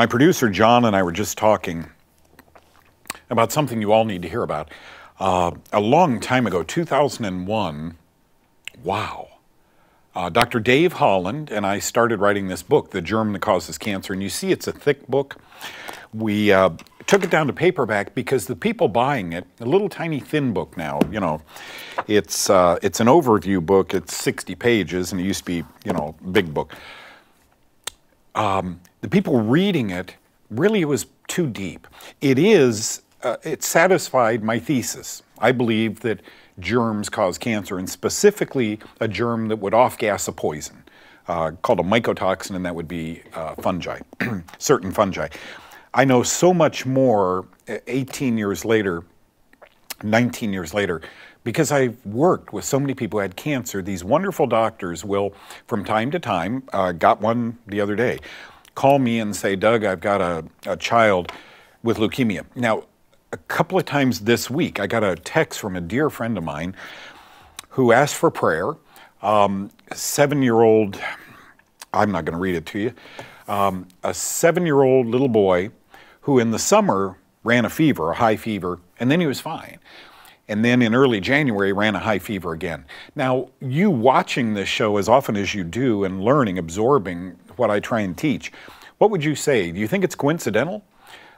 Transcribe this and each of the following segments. My producer John and I were just talking about something you all need to hear about. A long time ago, 2001, wow, Dr. Dave Holland and I started writing this book, The Germ That Causes Cancer, and you see it's a thick book. We took it down to paperback because the people buying it, a little tiny thin book now, you know, it's an overview book, it's 60 pages, and it used to be, you know, big book. The people reading it, really it was too deep. It satisfied my thesis. I believe that germs cause cancer, and specifically a germ that would off-gas a poison, called a mycotoxin, and that would be fungi, certain fungi. I know so much more 18 years later, 19 years later, because I've worked with so many people who had cancer. These wonderful doctors will, from time to time, got one the other day, call me and say, Doug, I've got a child with leukemia. Now, a couple of times this week, I got a text from a dear friend of mine who asked for prayer. 7-year-old, I'm not going to read it to you, a 7-year-old little boy who in the summer ran a fever, a high fever, and then he was fine. And then in early January, ran a high fever again. Now, you watching this show as often as you do and learning, absorbing what I try and teach, what would you say? Do you think it's coincidental?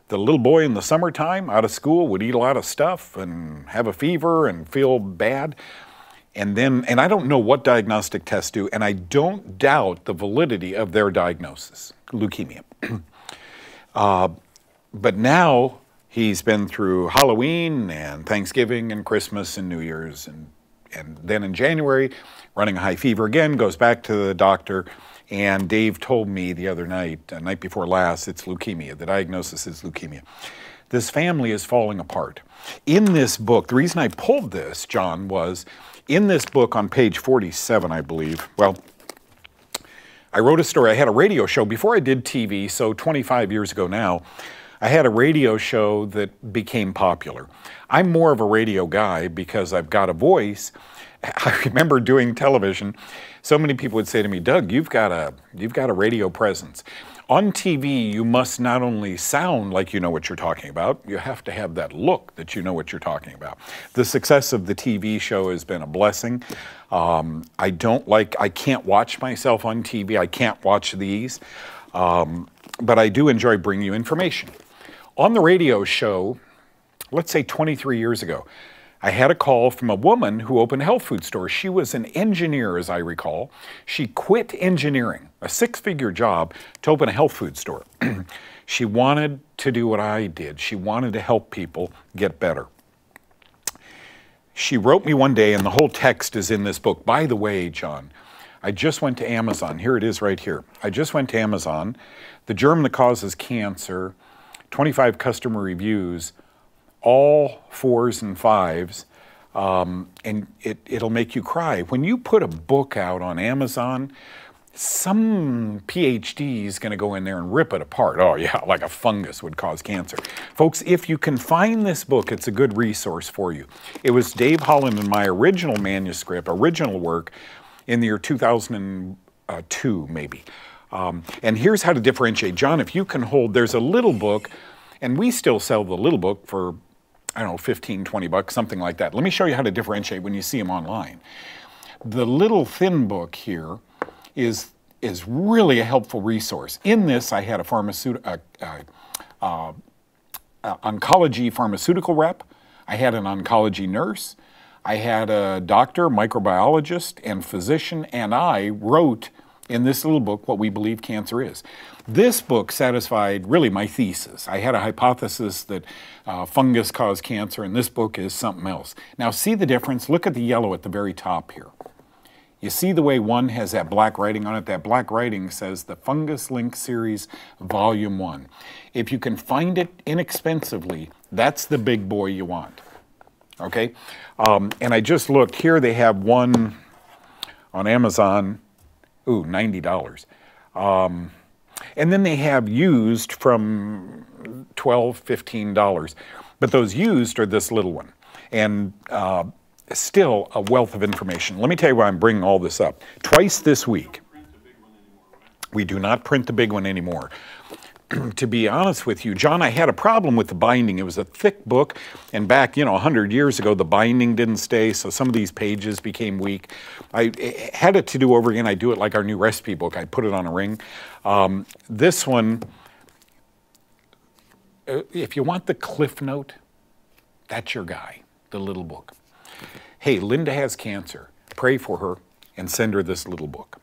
The little boy in the summertime out of school would eat a lot of stuff and have a fever and feel bad. And I don't know what diagnostic tests do, and I don't doubt the validity of their diagnosis, leukemia. But now he's been through Halloween and Thanksgiving and Christmas and New Year's, and then in January, running a high fever again, goes back to the doctor. And Dave told me the other night, night before last, it's leukemia. The diagnosis is leukemia. This family is falling apart. In this book, the reason I pulled this, John, was in this book on page 47, I believe. Well, I wrote a story. I had a radio show before I did TV, so 25 years ago now. I had a radio show that became popular. I'm more of a radio guy because I've got a voice. I remember doing television. So many people would say to me, Doug, you've got a radio presence. On TV, you must not only sound like you know what you're talking about, you have to have that look that you know what you're talking about. The success of the TV show has been a blessing. I can't watch myself on TV. I can't watch these, but I do enjoy bringing you information. On the radio show, let's say 23 years ago, I had a call from a woman who opened a health food store. She was an engineer, as I recall. She quit engineering, a six-figure job, to open a health food store. She wanted to do what I did. She wanted to help people get better. She wrote me one day, and the whole text is in this book. By the way, John, I just went to Amazon. Here it is right here. I just went to Amazon. The Germ That Causes Cancer, 25 customer reviews, all 4s and 5s, and it'll make you cry. When you put a book out on Amazon, some PhD is going to go in there and rip it apart. Oh yeah, like a fungus would cause cancer. Folks, if you can find this book, it's a good resource for you. It was Dave Holland and my original manuscript, original work, in the year 2002 maybe. And here's how to differentiate. John, if you can hold, there's a little book, and we still sell the little book for, I don't know, 15, 20 bucks, something like that. Let me show you how to differentiate when you see them online. The little thin book here is really a helpful resource. In this, I had a oncology pharmaceutical rep. I had an oncology nurse. I had a doctor, microbiologist, and physician, and I wrote in this little book what we believe cancer is. This book satisfied really my thesis. I had a hypothesis that fungus caused cancer, and this book is something else. Now see the difference? Look at the yellow at the very top here. You see the way one has that black writing on it? That black writing says The Fungus Link Series, Volume 1. If you can find it inexpensively, that's the big boy you want. Okay? And I just looked here. They have one on Amazon. Ooh, $90. And then they have used from $12, $15. But those used are this little one. And still a wealth of information. Let me tell you why I'm bringing all this up. Twice this week, we do not print the big one anymore. to be honest with you, John, I had a problem with the binding. It was a thick book, and back, 100 years ago, the binding didn't stay, so some of these pages became weak. I had it to do over again. I do it like our new recipe book. I put it on a ring. This one, if you want the cliff note, that's your guy, the little book. Hey, Linda has cancer. Pray for her and send her this little book.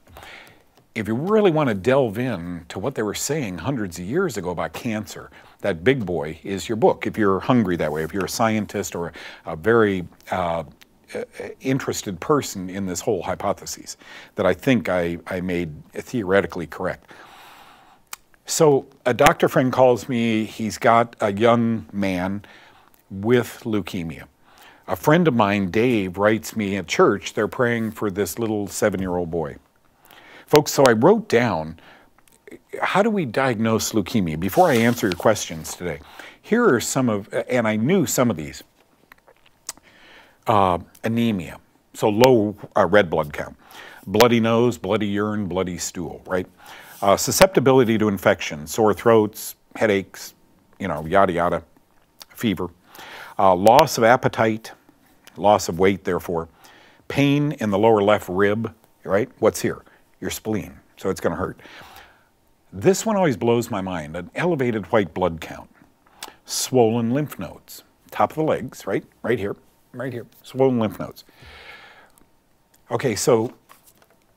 If you really want to delve in to what they were saying hundreds of years ago about cancer, that big boy is your book. If you're hungry that way, if you're a scientist or a very interested person in this whole hypothesis that I think I made theoretically correct. So a doctor friend calls me. He's got a young man with leukemia. A friend of mine, Dave, writes me at church. They're praying for this little 7-year-old boy. Folks, so I wrote down, how do we diagnose leukemia? Before I answer your questions today, here are some of, and I knew some of these, anemia, so low red blood count, bloody nose, bloody urine, bloody stool, right? Susceptibility to infection, sore throats, headaches, yada, yada, fever, loss of appetite, loss of weight, therefore, pain in the lower left rib, right? What's here? Your spleen, so it's going to hurt. This one always blows my mind, an elevated white blood count, swollen lymph nodes, top of the legs, right? Right here, swollen lymph nodes. Okay, so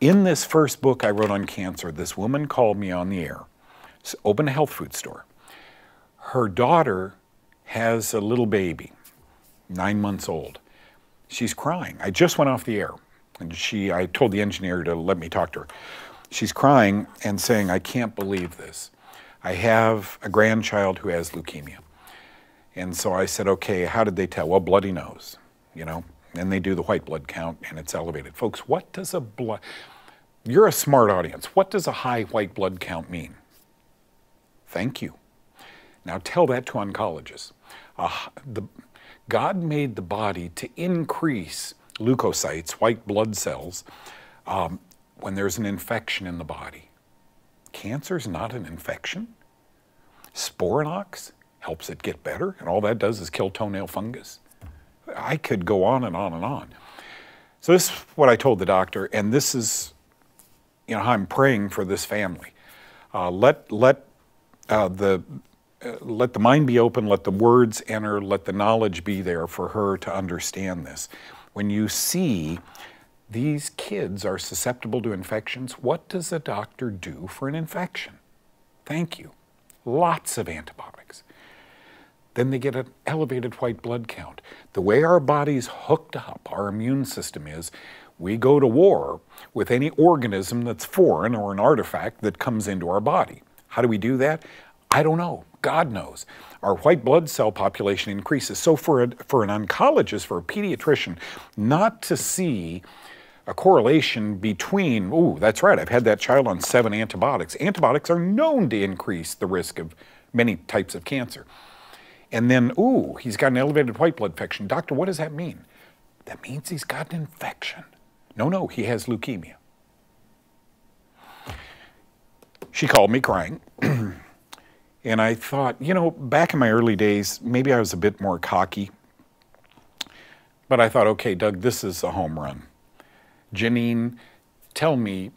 in this first book I wrote on cancer, this woman called me on the air, opened a health food store. Her daughter has a little baby, 9 months old. She's crying. I just went off the air. And I told the engineer to let me talk to her. She's crying and saying, I can't believe this. I have a grandchild who has leukemia. And so I said, okay, how did they tell? Well, bloody nose, and they do the white blood count and it's elevated. Folks, what does a blood, you're a smart audience. What does a high white blood count mean? Thank you. Now tell that to oncologists. God made the body to increase leukocytes, white blood cells, when there's an infection in the body. Cancer's not an infection. Sporanox helps it get better, and all that does is kill toenail fungus. I could go on and on and on. So this is what I told the doctor, and this is, how I'm praying for this family. Let the mind be open, let the words enter, let the knowledge be there for her to understand this. When you see these kids are susceptible to infections, what does a doctor do for an infection? Thank you. Lots of antibiotics. Then they get an elevated white blood count. The way our body's hooked up, our immune system is, we go to war with any organism that's foreign or an artifact that comes into our body. How do we do that? I don't know. God knows. Our white blood cell population increases. So for an oncologist, for a pediatrician, not to see a correlation between, ooh, that's right, I've had that child on 7 antibiotics. Antibiotics are known to increase the risk of many types of cancer. And then, ooh, he's got an elevated white blood infection. Doctor, what does that mean? That means he's got an infection. No, he has leukemia. She called me crying. And I thought, back in my early days, maybe I was a bit more cocky. But I thought, okay, Doug, this is a home run. Janine, tell me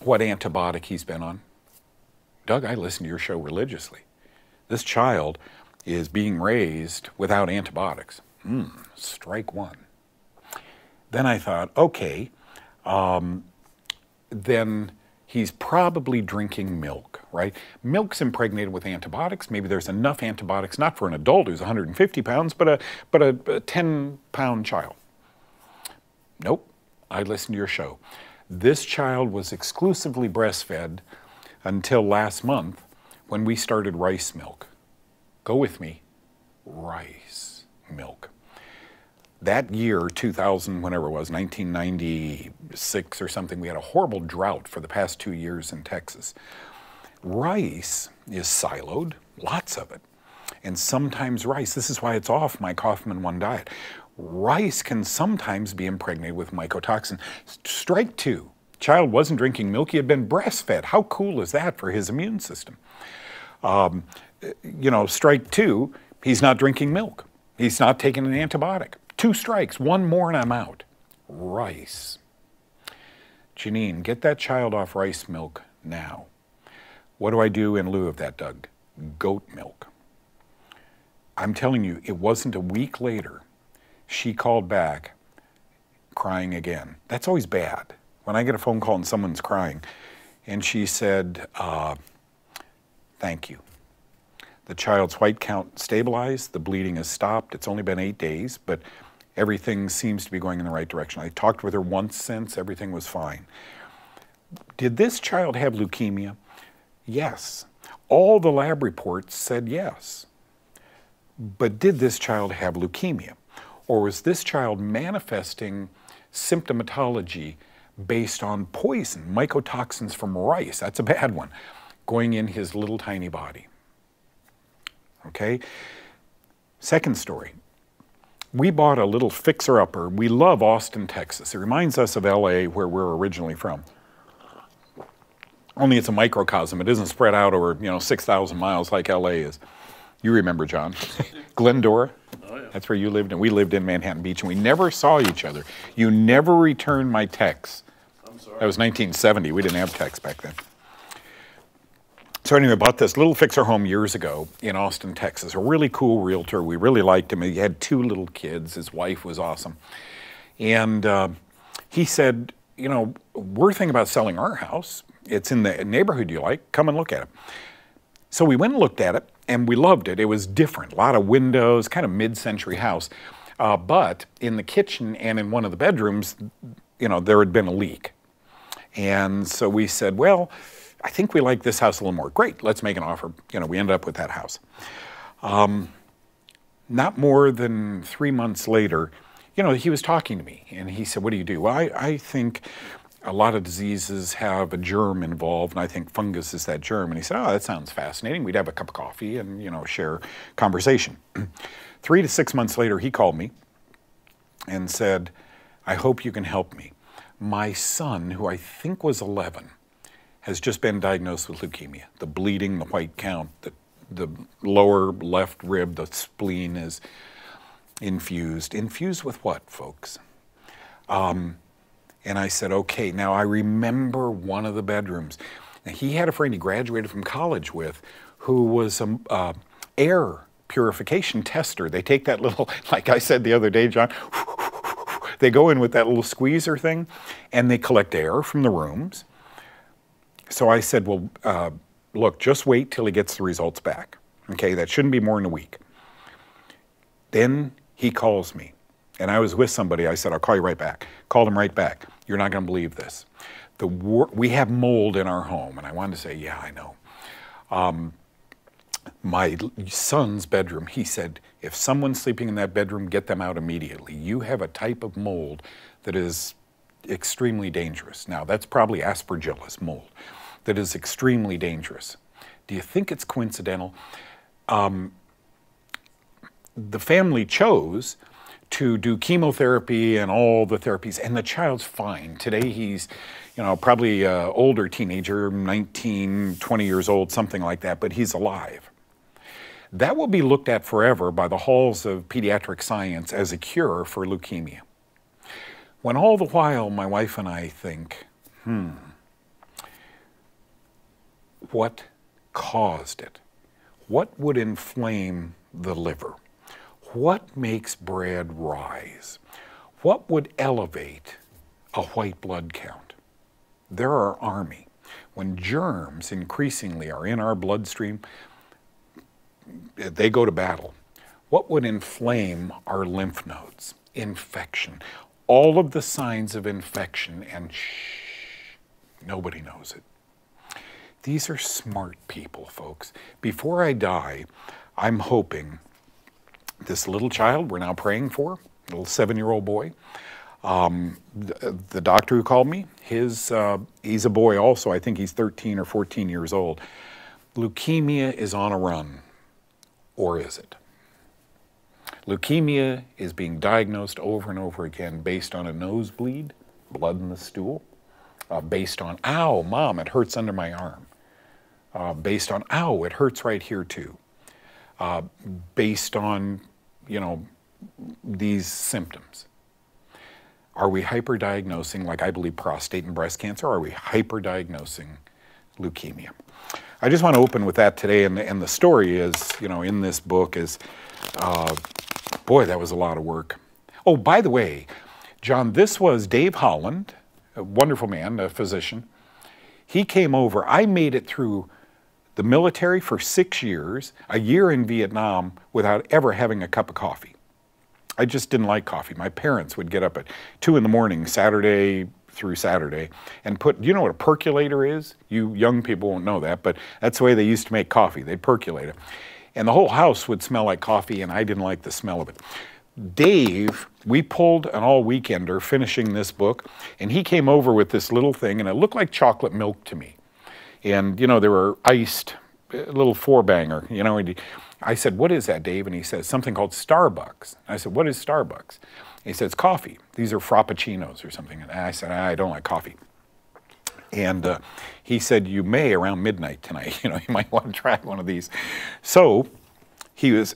what antibiotic he's been on. Doug, I listen to your show religiously. This child is being raised without antibiotics. Strike one. Then I thought, okay, then he's probably drinking milk, right? Milk's impregnated with antibiotics. Maybe there's enough antibiotics, not for an adult who's 150 pounds, but a 10-pound child. Nope, I listened to your show. This child was exclusively breastfed until last month when we started rice milk. Go with me, rice milk. That year, 2000, whenever it was, 1996 or something, we had a horrible drought for the past 2 years in Texas. Rice is siloed, lots of it. And sometimes rice, this is why it's off my Kaufmann 1 diet. Rice can sometimes be impregnated with mycotoxin. Strike two, child wasn't drinking milk, he had been breastfed. How cool is that for his immune system? You know, strike two, he's not drinking milk. He's not taking an antibiotic. Two strikes, one more and I'm out. Rice. Janine, get that child off rice milk now. What do I do in lieu of that, Doug? Goat milk. I'm telling you, it wasn't a week later. She called back, crying again. That's always bad. When I get a phone call and someone's crying, and she said, thank you. The child's white count stabilized, the bleeding has stopped. It's only been 8 days, but everything seems to be going in the right direction. I talked with her once since, everything was fine. Did this child have leukemia? Yes. All the lab reports said yes. But did this child have leukemia? Or was this child manifesting symptomatology based on poison, mycotoxins from rice? That's a bad one, going in his little tiny body. Okay? Second story. We bought a little fixer-upper. We love Austin, Texas. It reminds us of LA, where we're originally from. Only it's a microcosm. It isn't spread out over, you know, 6,000 miles like LA is. You remember, John. Glendora. Oh, yeah. That's where you lived, and we lived in Manhattan Beach, and we never saw each other. You never returned my texts. I'm sorry. That was 1970. We didn't have texts back then. So anyway, I bought this little fixer home years ago in Austin, Texas. A really cool realtor. We really liked him. He had two little kids. His wife was awesome. And he said, you know, we're thinking about selling our house. It's in the neighborhood you like. Come and look at it. So we went and looked at it, and we loved it. It was different. A lot of windows, kind of mid-century house. But in the kitchen and in one of the bedrooms, you know, there had been a leak. And so we said, well, I think we like this house a little more. Great, let's make an offer. You know, we ended up with that house. Not more than 3 months later, you know, he was talking to me and he said, what do you do? Well, I think a lot of diseases have a germ involved, and I think fungus is that germ. And he said, oh, that sounds fascinating. We'd have a cup of coffee and, you know, share conversation. 3 to 6 months later, he called me and said, I hope you can help me. My son, who I think was 11, has just been diagnosed with leukemia. The bleeding, the white count, the lower left rib, the spleen is infused. Infused with what, folks? And I said, okay, now I remember one of the bedrooms. Now, he had a friend he graduated from college with who was an air purification tester. They take that little, like I said the other day, John, they go in with that little squeezer thing and they collect air from the rooms. So I said, well, look, just wait till he gets the results back. Okay, that shouldn't be more than a week. Then he calls me, and I was with somebody. I said, I'll call you right back. Called him right back. You're not going to believe this. We have mold in our home, and I wanted to say, yeah, I know. My son's bedroom, he said, if someone's sleeping in that bedroom, get them out immediately. You have a type of mold that is extremely dangerous. Now, that's probably aspergillus mold that is extremely dangerous. Do you think it's coincidental? The family chose to do chemotherapy and all the therapies, and the child's fine. Today he's, you know, probably an older teenager, 19, 20 years old, something like that, but he's alive. That will be looked at forever by the halls of pediatric science as a cure for leukemia. When all the while, my wife and I think, what caused it? What would inflame the liver? What makes bread rise? What would elevate a white blood count? They're our army. When germs increasingly are in our bloodstream, they go to battle. What would inflame our lymph nodes? Infection. All of the signs of infection, and shh, nobody knows it. These are smart people, folks. Before I die, I'm hoping this little child we're now praying for, little 7-year-old boy, the doctor who called me, he's a boy also, I think he's 13 or 14 years old. Leukemia is on a run, or is it? Leukemia is being diagnosed over and over again based on a nosebleed, blood in the stool, based on, ow, mom, it hurts under my arm. based on, ow, it hurts right here too, based on, you know, these symptoms. Are we hyperdiagnosing, like I believe prostate and breast cancer, or are we hyperdiagnosing leukemia? I just want to open with that today, and the story is, you know, in this book is, boy, that was a lot of work. Oh, by the way, John, this was Dave Holland, a wonderful man, a physician. He came over. I made it through the military for 6 years, a year in Vietnam, without ever having a cup of coffee. I just didn't like coffee. My parents would get up at 2 in the morning, Saturday through Saturday, and put, you know what a percolator is? You young people won't know that, but that's the way they used to make coffee. They'd percolate it. And the whole house would smell like coffee, and I didn't like the smell of it. Dave, we pulled an all-weekender finishing this book, and he came over with this little thing, and it looked like chocolate milk to me. And, you know, there were iced, little four-banger, you know. And I said, what is that, Dave? And he says, something called Starbucks. I said, what is Starbucks? He says, coffee. These are frappuccinos or something. And I said, I don't like coffee. And he said, you may around midnight tonight, you know, you might want to try one of these. So he was,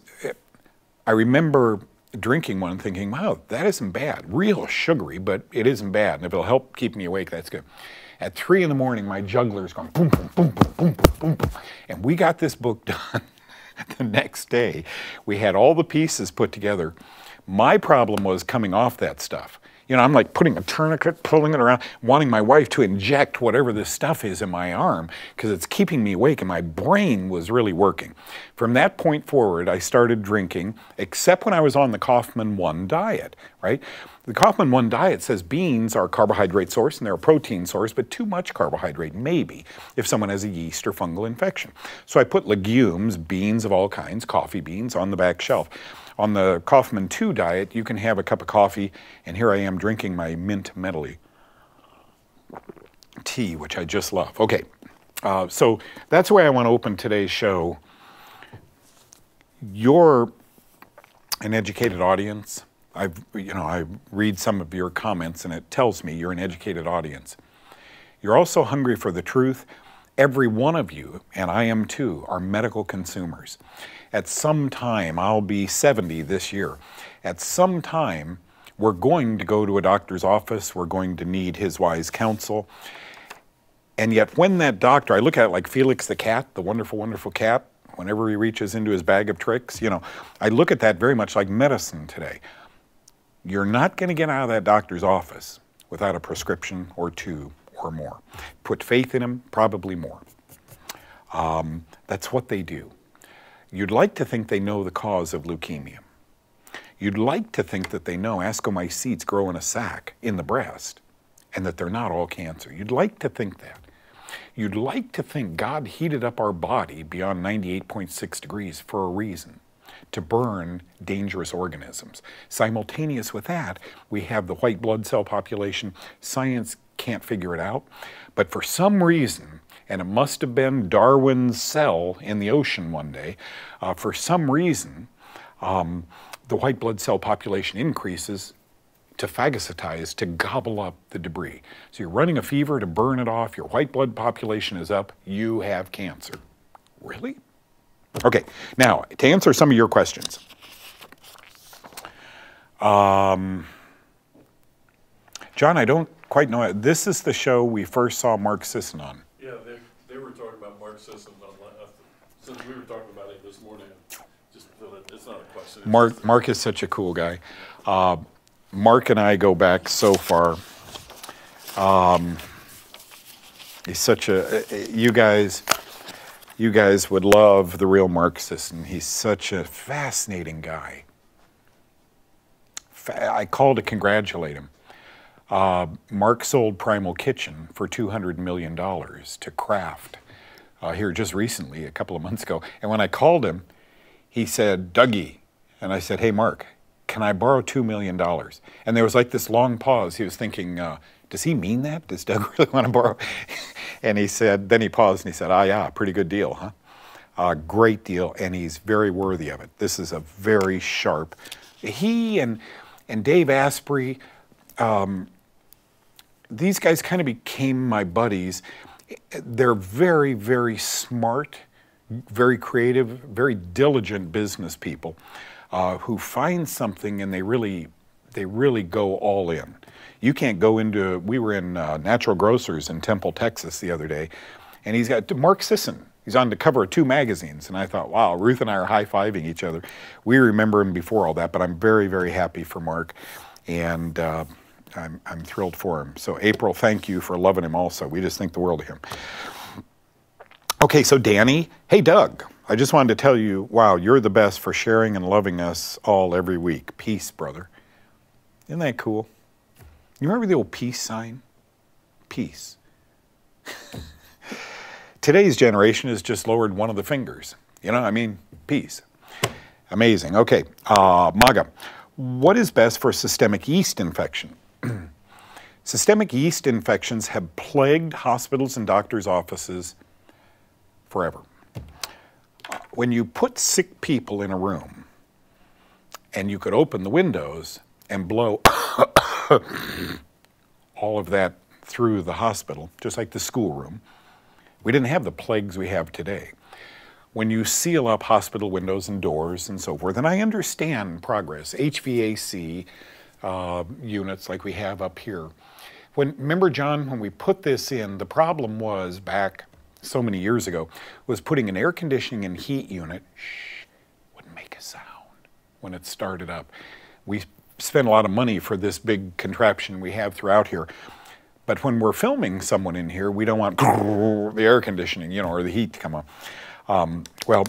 I remember drinking one and thinking, wow, that isn't bad. Real sugary, but it isn't bad. And if it'll help keep me awake, that's good. At 3 in the morning, my juggler's going boom, boom, boom, boom, boom, boom, boom. And we got this book done the next day. We had all the pieces put together. My problem was coming off that stuff. You know, I'm like putting a tourniquet, pulling it around, wanting my wife to inject whatever this stuff is in my arm because it's keeping me awake, and my brain was really working. From that point forward, I started drinking, except when I was on the Kaufmann 1 diet, right? The Kaufmann 1 diet says beans are a carbohydrate source and they're a protein source, but too much carbohydrate, maybe, if someone has a yeast or fungal infection. So I put legumes, beans of all kinds, coffee beans, on the back shelf. On the Kaufmann 2 diet, you can have a cup of coffee, and here I am drinking my mint medley tea, which I just love. Okay, so that's the way I want to open today's show. You're an educated audience. I read some of your comments, and it tells me you're an educated audience. You're also hungry for the truth. Every one of you, and I am too, are medical consumers. At some time, I'll be 70 this year, at some time we're going to go to a doctor's office, we're going to need his wise counsel. And yet when that doctor, I look at it like Felix the cat, the wonderful, wonderful cat, whenever he reaches into his bag of tricks, you know, I look at that very much like medicine today. You're not going to get out of that doctor's office without a prescription or two or more. Put faith in them, probably more. That's what they do. You'd like to think they know the cause of leukemia. You'd like to think that they know ascomycetes grow in a sac in the breast and that they're not all cancer. You'd like to think that. You'd like to think God heated up our body beyond 98.6 degrees for a reason, to burn dangerous organisms. Simultaneous with that, we have the white blood cell population. Science can't figure it out, but for some reason, and it must have been Darwin's cell in the ocean one day, for some reason, the white blood cell population increases to phagocytize, to gobble up the debris. So you're running a fever to burn it off, your white blood population is up, you have cancer. Really? Okay, now to answer some of your questions. John, I don't quite know. This is the show we first saw Mark Sisson on. Yeah, they were talking about Mark Sisson online. Since we were talking about it this morning, just feel that it's not a question. Mark is such a cool guy. Mark and I go back so far. He's such a, you guys would love the real Mark Sisson. He's such a fascinating guy. I called to congratulate him. Mark sold Primal Kitchen for $200 million to Kraft here just recently, a couple of months ago. And when I called him, he said, Dougie. And I said, hey, Mark, can I borrow $2 million? And there was like this long pause. He was thinking, does he mean that? Does Doug really want to borrow? And he said, then he paused and he said, ah, yeah, pretty good deal, huh? Great deal. And he's very worthy of it. This is a very sharp. He and Dave Asprey, these guys kind of became my buddies, They're very, very smart, very creative, very diligent business people who find something and they really go all in. You can't go into, we were in Natural Grocers in Temple, Texas the other day, and he's got Mark Sisson. He's on the cover of 2 magazines, and I thought, wow, Ruth and I are high-fiving each other. We remember him before all that, but I'm very, very happy for Mark, and I'm thrilled for him. So April, thank you for loving him also. We just think the world of him. Okay, so Danny, hey Doug, I just wanted to tell you, wow, you're the best for sharing and loving us all every week. Peace, brother. Isn't that cool? You remember the old peace sign? Peace. Today's generation has just lowered one of the fingers. You know, I mean, peace. Amazing. Okay, Maga, what is best for systemic yeast infection? Systemic yeast infections have plagued hospitals and doctors' offices forever. When you put sick people in a room and you could open the windows and blow all of that through the hospital, just like the schoolroom, we didn't have the plagues we have today. When you seal up hospital windows and doors and so forth, and I understand progress, HVAC units like we have up here. Remember, John, when we put this in, the problem was back so many years ago, was putting an air conditioning and heat unit, shh, wouldn't make a sound when it started up. We spent a lot of money for this big contraption we have throughout here. But when we're filming someone in here, we don't want the air conditioning, you know, or the heat to come on. Well,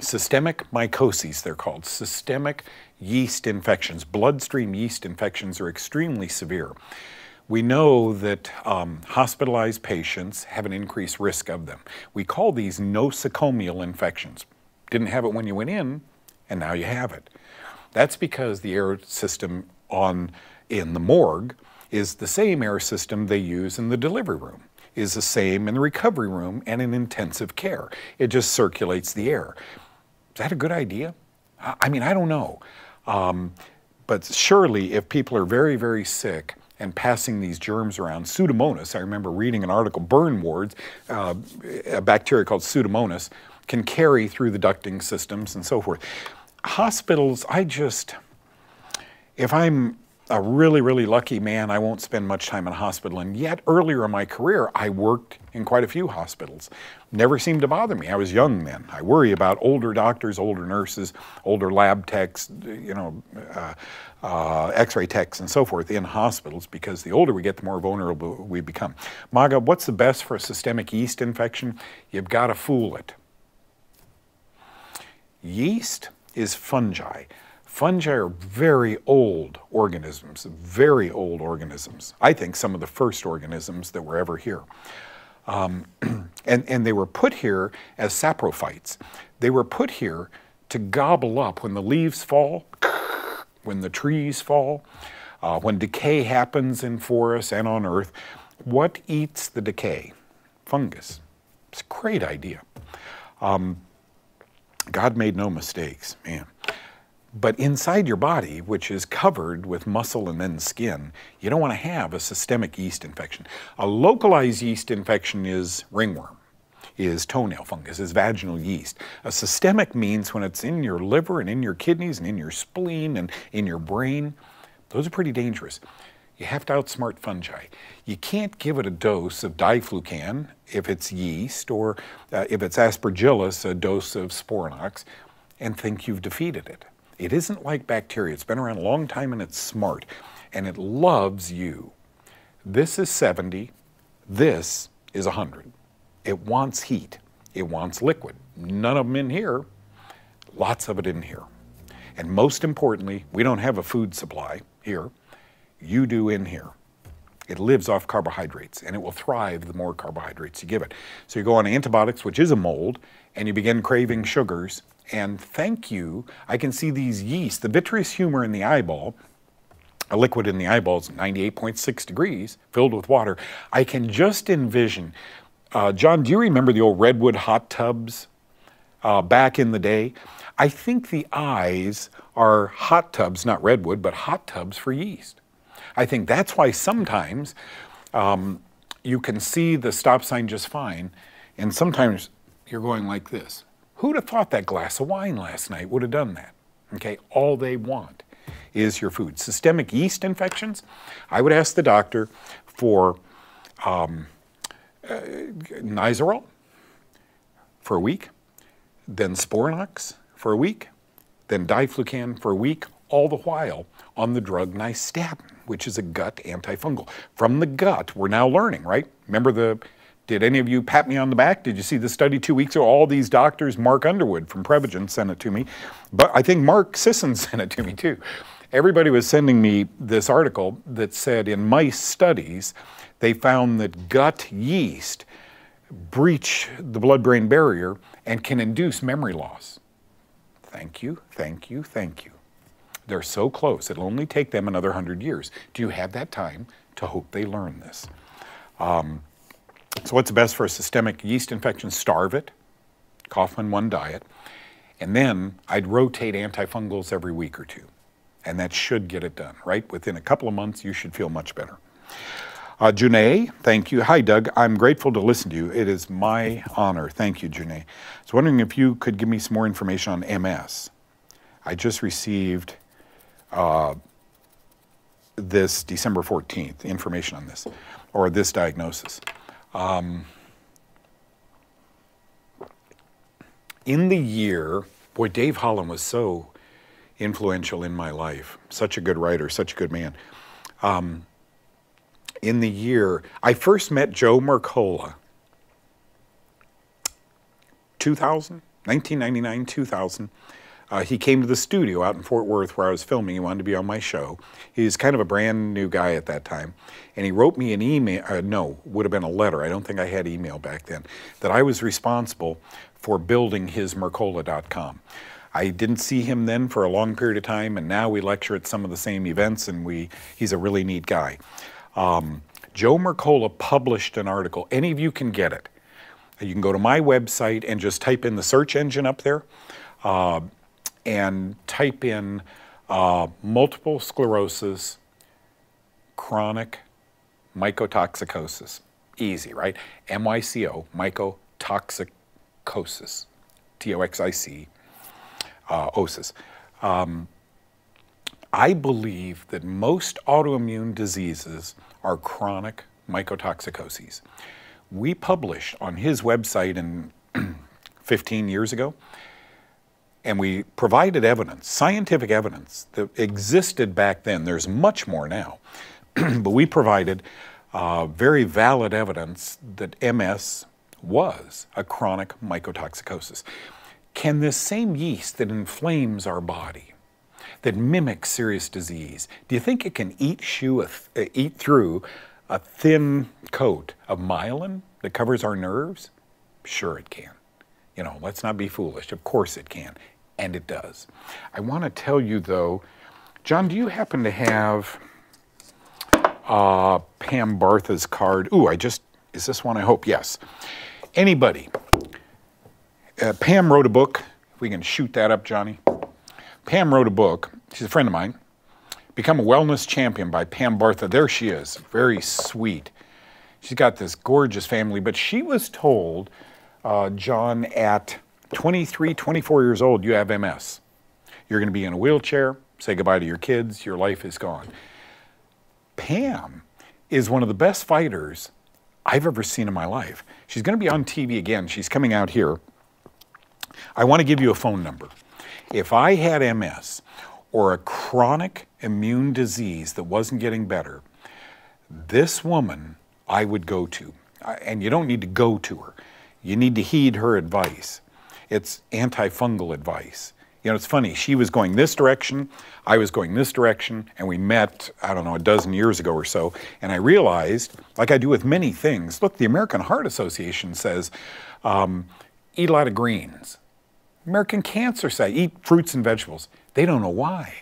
systemic mycoses, they're called. Systemic yeast infections, bloodstream yeast infections are extremely severe. We know that hospitalized patients have an increased risk of them. We call these nosocomial infections. Didn't have it when you went in, and now you have it. That's because the air system in the morgue is the same air system they use in the delivery room, is the same in the recovery room and in intensive care. It just circulates the air. Is that a good idea? I mean, I don't know. But surely if people are very, very sick and passing these germs around, Pseudomonas, I remember reading an article, burn wards, a bacteria called Pseudomonas, can carry through the ducting systems and so forth. Hospitals, if I'm a really, really lucky man, I won't spend much time in a hospital. And yet, earlier in my career, I worked in quite a few hospitals. Never seemed to bother me. I was young then. I worry about older doctors, older nurses, older lab techs, you know, x-ray techs and so forth in hospitals, because the older we get, the more vulnerable we become. Maga, what's the best for a systemic yeast infection? You've got to fool it. Yeast is fungi. Fungi are very old organisms, very old organisms. I think some of the first organisms that were ever here. And they were put here as saprophytes. They were put here to gobble up when the leaves fall, when the trees fall, when decay happens in forests and on earth. What eats the decay? Fungus. It's a great idea. God made no mistakes, man. But inside your body, which is covered with muscle and then skin, you don't want to have a systemic yeast infection. A localized yeast infection is ringworm, is toenail fungus, is vaginal yeast. A systemic means when it's in your liver and in your kidneys and in your spleen and in your brain. Those are pretty dangerous. You have to outsmart fungi. You can't give it a dose of Diflucan if it's yeast, or if it's aspergillus, a dose of Sporanox, and think you've defeated it. It isn't like bacteria. It's been around a long time and it's smart and it loves you. This is 70, this is 100. It wants heat, it wants liquid. None of them in here, lots of it in here. And most importantly, we don't have a food supply here. You do in here. It lives off carbohydrates and it will thrive the more carbohydrates you give it. So you go on antibiotics, which is a mold, and you begin craving sugars. And thank you, I can see these yeasts, the vitreous humor in the eyeball, a liquid in the eyeball is 98.6 degrees, filled with water. I can just envision, John, do you remember the old Redwood hot tubs back in the day? I think the eyes are hot tubs, not Redwood, but hot tubs for yeast. I think that's why sometimes you can see the stop sign just fine, and sometimes you're going like this. Who'd have thought that glass of wine last night would have done that? Okay, all they want is your food. Systemic yeast infections, I would ask the doctor for Nystatin for a week, then Sporanox for a week, then Diflucan for a week, all the while on the drug Nystatin, which is a gut antifungal. From the gut, we're now learning, right? Remember the, did any of you pat me on the back? Did you see the study 2 weeks ago? All these doctors, Mark Underwood from Prevagen sent it to me, but I think Mark Sisson sent it to me too. Everybody was sending me this article that said in mice studies, they found that gut yeast breach the blood-brain barrier and can induce memory loss. Thank you, thank you, thank you. They're so close, it'll only take them another 100 years. Do you have that time to hope they learn this? So what's best for a systemic yeast infection? Starve it, Kaufmann 1 diet, and then I'd rotate antifungals every week or two, and that should get it done, right? Within a couple of months, you should feel much better. Junae, thank you. Hi, Doug. I'm grateful to listen to you. It is my honor. Thank you, Junae. I was wondering if you could give me some more information on MS. I just received this December 14th, information on this, or this diagnosis. In the year, boy, Dave Holland was so influential in my life. Such a good writer, such a good man. In the year, I first met Joe Mercola, 1999, 2000. He came to the studio out in Fort Worth where I was filming. He wanted to be on my show. He's kind of a brand new guy at that time. And he wrote me an email, no, would have been a letter. I don't think I had email back then, that I was responsible for building his Mercola.com. I didn't see him then for a long period of time, and now we lecture at some of the same events, and he's a really neat guy. Joe Mercola published an article. Any of you can get it. You can go to my website and just type in the search engine up there. And type in multiple sclerosis, chronic mycotoxicosis. Easy, right? MYCO, mycotoxicosis, toxicosis. I believe that most autoimmune diseases are chronic mycotoxicoses. We published on his website in 15 years ago, and we provided evidence, scientific evidence, that existed back then. There's much more now, but we provided very valid evidence that MS was a chronic mycotoxicosis. Can this same yeast that inflames our body, that mimics serious disease, do you think it can eat through a thin coat of myelin that covers our nerves? Sure it can. You know, let's not be foolish. Of course it can. And it does. I want to tell you, though, John, do you happen to have Pam Bartha's card? Ooh, is this one I hope? Yes. Anybody? Pam wrote a book. If we can shoot that up, Johnny. Pam wrote a book. She's a friend of mine. Become a Wellness Champion by Pam Bartha. There she is. Very sweet. She's got this gorgeous family, but she was told, John, at 23, 24 years old, you have MS. You're going to be in a wheelchair, say goodbye to your kids, your life is gone. Pam is one of the best fighters I've ever seen in my life. She's going to be on TV again. She's coming out here. I want to give you a phone number. If I had MS or a chronic immune disease that wasn't getting better, this woman I would go to. And you don't need to go to her. You need to heed her advice. It's antifungal advice. You know, it's funny, she was going this direction, I was going this direction, and we met, I don't know, a dozen years ago or so, and I realized, like I do with many things, look, the American Heart Association says, eat a lot of greens. American Cancer Society, eat fruits and vegetables. They don't know why,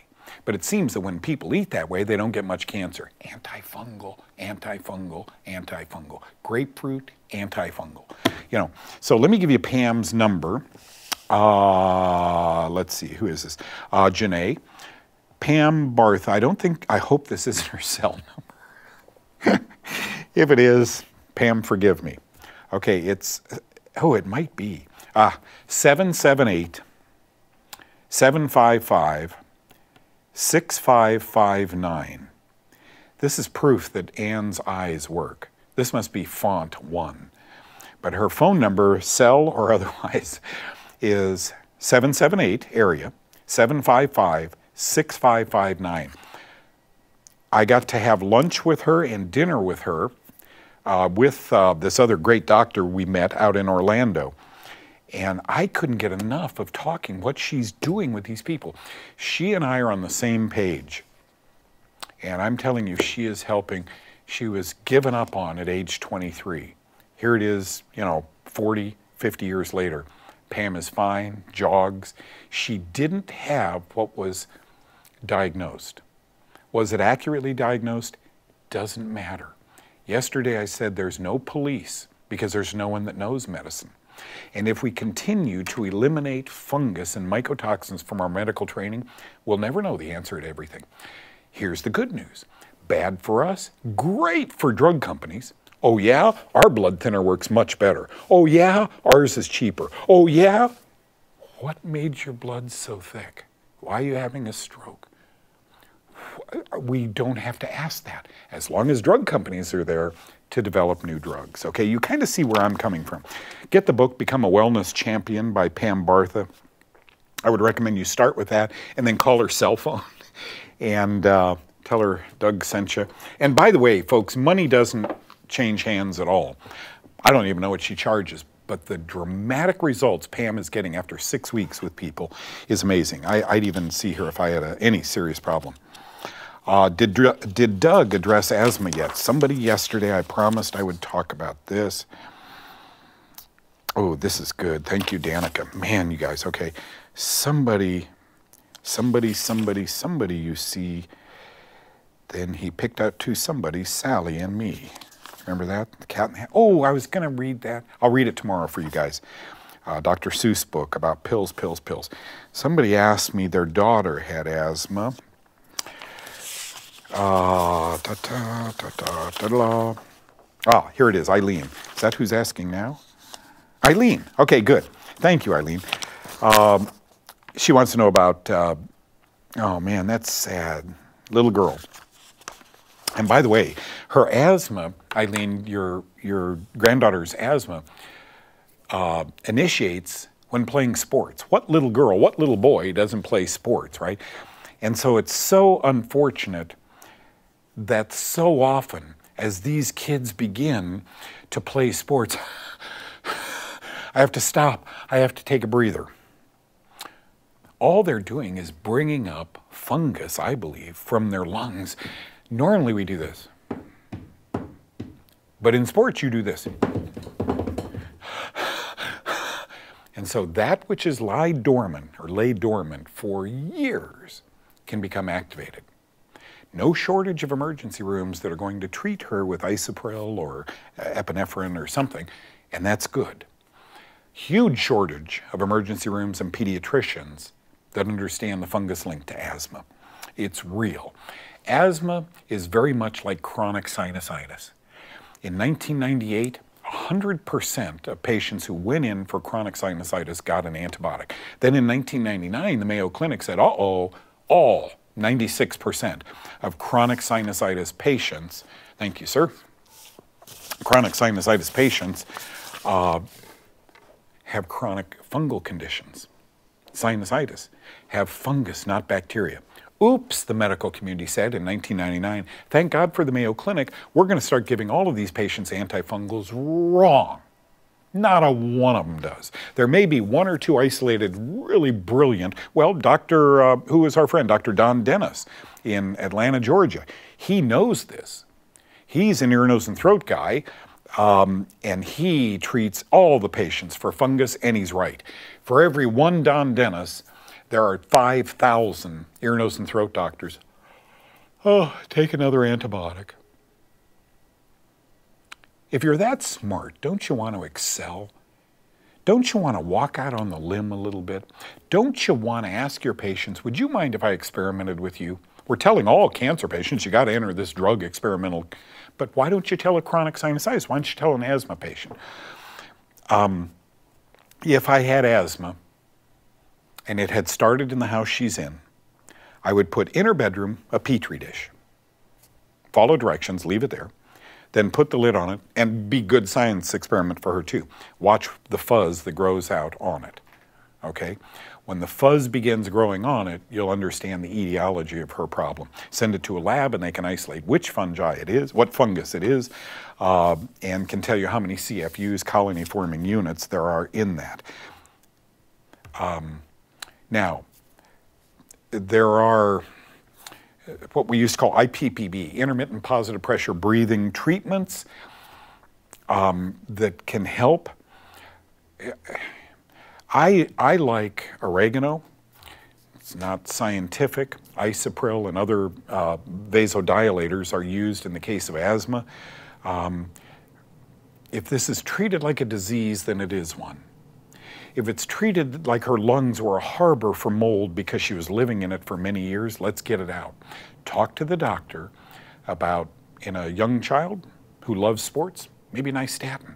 but it seems that when people eat that way, they don't get much cancer. Antifungal, antifungal, antifungal. Grapefruit, antifungal. You know, so let me give you Pam's number. Let's see, who is this? Janae, Pam Barth. I hope this isn't her cell number. If it is, Pam, forgive me. Okay, it's, oh, it might be 778-755-6559. This is proof that Anne's eyes work. This must be font 1. But her phone number, cell or otherwise, is 778 area 755-6559. I got to have lunch with her and dinner with her with this other great doctor we met out in Orlando. And I couldn't get enough of talking what she's doing with these people. She and I are on the same page. And I'm telling you, she is helping. She was given up on at age 23. Here it is, you know, 40, 50 years later. Pam is fine, jogs. She didn't have what was diagnosed. Was it accurately diagnosed? Doesn't matter. Yesterday I said there's no police because there's no one that knows medicine. And if we continue to eliminate fungus and mycotoxins from our medical training, we'll never know the answer to everything. Here's the good news. Bad for us, great for drug companies. Oh yeah, our blood thinner works much better. Oh yeah, ours is cheaper. Oh yeah. What made your blood so thick? Why are you having a stroke? We don't have to ask that as long as drug companies are there to develop new drugs. Okay, you kind of see where I'm coming from. Get the book, Become a Wellness Champion by Pam Bartha. I would recommend you start with that and then call her cell phone and tell her Doug sent you. And by the way, folks, money doesn't change hands at all. I don't even know what she charges, but the dramatic results Pam is getting after 6 weeks with people is amazing. I'd even see her if I had any serious problem. Did Doug address asthma yet? Somebody yesterday, I promised I would talk about this. Oh, this is good. Thank you, Danica. Man, you guys, okay. Somebody you see, then he picked out two somebody, Sally and me. Remember that? The Cat in the Hat. Oh, I was going to read that. I'll read it tomorrow for you guys. Dr. Seuss' book about pills, pills, pills. Somebody asked me their daughter had asthma. Ah, here it is, Eileen. Is that who's asking now? Eileen. Okay, good. Thank you, Eileen. She wants to know about, oh man, that's sad. Little girl. And by the way, her asthma, Eileen, your granddaughter's asthma initiates when playing sports. What little girl, what little boy doesn't play sports, right? And so it's so unfortunate that so often as these kids begin to play sports, I have to stop, I have to take a breather. All they're doing is bringing up fungus, I believe, from their lungs. Normally we do this, but in sports you do this. And so that which is lay dormant for years can become activated. No shortage of emergency rooms that are going to treat her with isopril or epinephrine or something, and that's good. Huge shortage of emergency rooms and pediatricians that understand the fungus link to asthma. It's real. Asthma is very much like chronic sinusitis. In 1998, 100% of patients who went in for chronic sinusitis got an antibiotic. Then in 1999, the Mayo Clinic said, uh-oh, all 96% of chronic sinusitis patients, thank you, sir, chronic sinusitis patients have chronic fungal conditions. Sinusitis, have fungus, not bacteria. Oops, the medical community said in 1999, thank God for the Mayo Clinic, we're going to start giving all of these patients antifungals. Wrong. Not a one of them does. There may be one or two isolated, really brilliant. Well, Dr. Who was our friend? Dr. Don Dennis in Atlanta, Georgia. He knows this. He's an ear, nose, and throat guy, and he treats all the patients for fungus, and he's right. For every one Don Dennis, there are 5,000 ear, nose, and throat doctors. Oh, take another antibiotic. If you're that smart, don't you want to excel? Don't you want to walk out on the limb a little bit? Don't you want to ask your patients, would you mind if I experimented with you? We're telling all cancer patients, you got to enter this drug experimental But why don't you tell a chronic sinusitis? Why don't you tell an asthma patient? If I had asthma and it had started in the house she's in, I would put in her bedroom a petri dish, follow directions, leave it there, then put the lid on it, and be good science experiment for her too. Watch the fuzz that grows out on it, okay? When the fuzz begins growing on it, you'll understand the etiology of her problem. Send it to a lab and they can isolate which fungi it is, what fungus it is, and can tell you how many CFUs, colony-forming units, there are in that. Now, there are what we used to call IPPB, intermittent positive pressure breathing treatments that can help. I like oregano. It's not scientific. Isopril and other vasodilators are used in the case of asthma. If this is treated like a disease, then it is one. If it's treated like her lungs were a harbor for mold because she was living in it for many years, let's get it out. Talk to the doctor about, in a young child who loves sports, maybe Nystatin.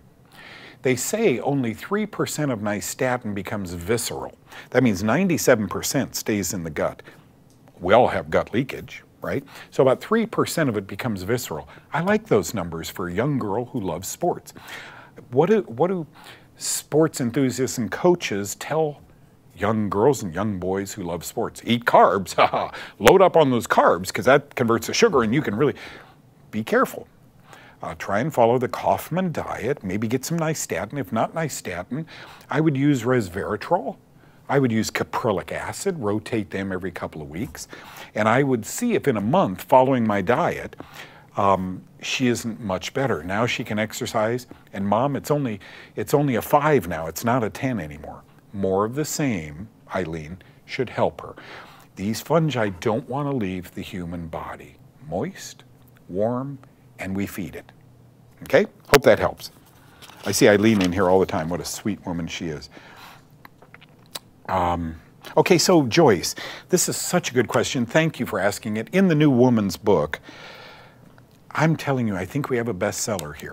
They say only 3% of Nystatin becomes visceral. That means 97% stays in the gut. We all have gut leakage, right? So about 3% of it becomes visceral. I like those numbers for a young girl who loves sports. What do sports enthusiasts and coaches tell young girls and young boys who love sports? Eat carbs, haha. Load up on those carbs because that converts to sugar and you can really be careful. Try and follow the Kaufmann diet, maybe get some Nystatin. If not Nystatin, I would use resveratrol. I would use caprylic acid, rotate them every couple of weeks. And I would see if in a month following my diet, she isn't much better. Now she can exercise. And mom, it's only a 5 now. It's not a 10 anymore. More of the same, Eileen, should help her. These fungi don't want to leave the human body. Moist, warm, and we feed it. Okay? Hope that helps. I see Eileen in here all the time. What a sweet woman she is. Okay, so Joyce, this is such a good question. Thank you for asking it. In the New Woman's book, I'm telling you, I think we have a bestseller here.